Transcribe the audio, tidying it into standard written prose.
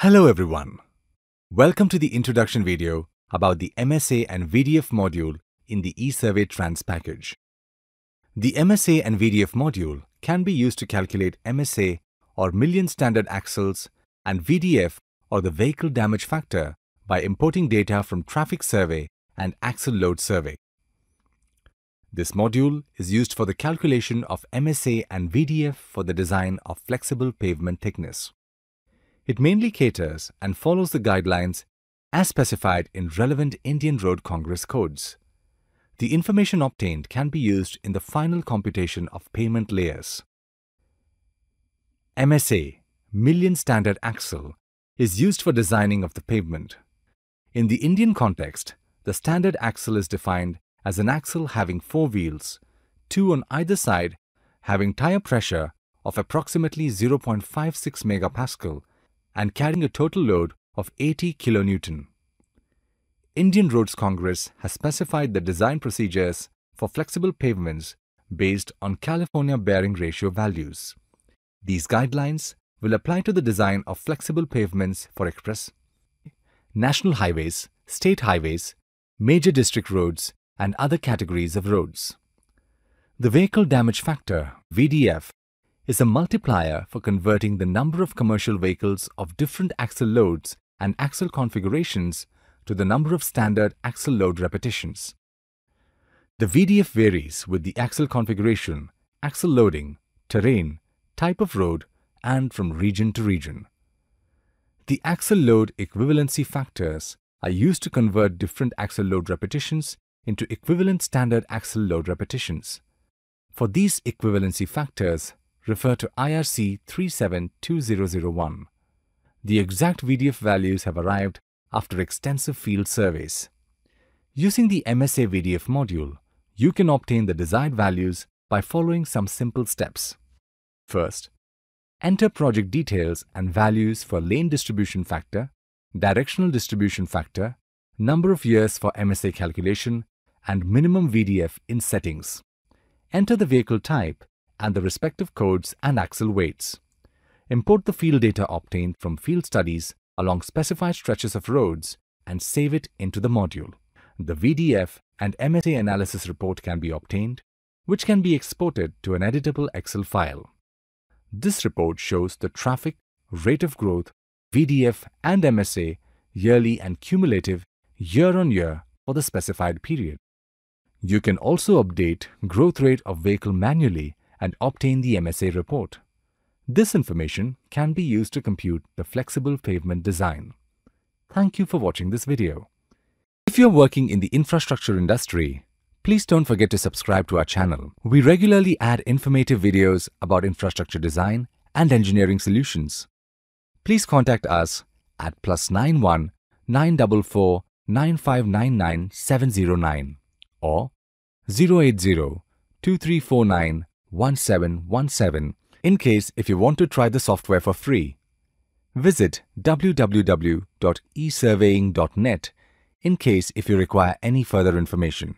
Hello everyone! Welcome to the introduction video about the MSA and VDF module in the eSurvey Trans package. The MSA and VDF module can be used to calculate MSA or million standard axles and VDF or the vehicle damage factor by importing data from Traffic Survey and Axle Load Survey. This module is used for the calculation of MSA and VDF for the design of flexible pavement thickness. It mainly caters and follows the guidelines as specified in relevant Indian Road Congress codes. The information obtained can be used in the final computation of payment layers. MSA, million standard axle, is used for designing of the pavement. In the Indian context, the standard axle is defined as an axle having 4 wheels, 2 on either side, having tire pressure of approximately 0.56 MPa and carrying a total load of 80 kN. Indian Roads Congress has specified the design procedures for flexible pavements based on California bearing ratio values. These guidelines will apply to the design of flexible pavements for express, national highways, state highways, major district roads, and other categories of roads. The vehicle damage factor, VDF, is a multiplier for converting the number of commercial vehicles of different axle loads and axle configurations to the number of standard axle load repetitions. The VDF varies with the axle configuration, axle loading, terrain, type of road, and from region to region. The axle load equivalency factors are used to convert different axle load repetitions into equivalent standard axle load repetitions. For these equivalency factors, refer to IRC 37:2001. The exact VDF values have arrived after extensive field surveys. Using the MSA VDF module, you can obtain the desired values by following some simple steps. First, enter project details and values for lane distribution factor, directional distribution factor, number of years for MSA calculation, and minimum VDF in settings. Enter the vehicle type and the respective codes and axle weights. Import the field data obtained from field studies along specified stretches of roads and save it into the module. The VDF and MSA analysis report can be obtained, which can be exported to an editable Excel file. This report shows the traffic, rate of growth, VDF and MSA yearly and cumulative year-on-year for the specified period. You can also update growth rate of vehicle manually and obtain the MSA report. This information can be used to compute the flexible pavement design. Thank you for watching this video. If you're working in the infrastructure industry, please don't forget to subscribe to our channel. We regularly add informative videos about infrastructure design and engineering solutions. Please contact us at +91 944 9599 709 or 080 2349 1717 in case if you want to try the software for free. Visit www.esurveying.net in case if you require any further information.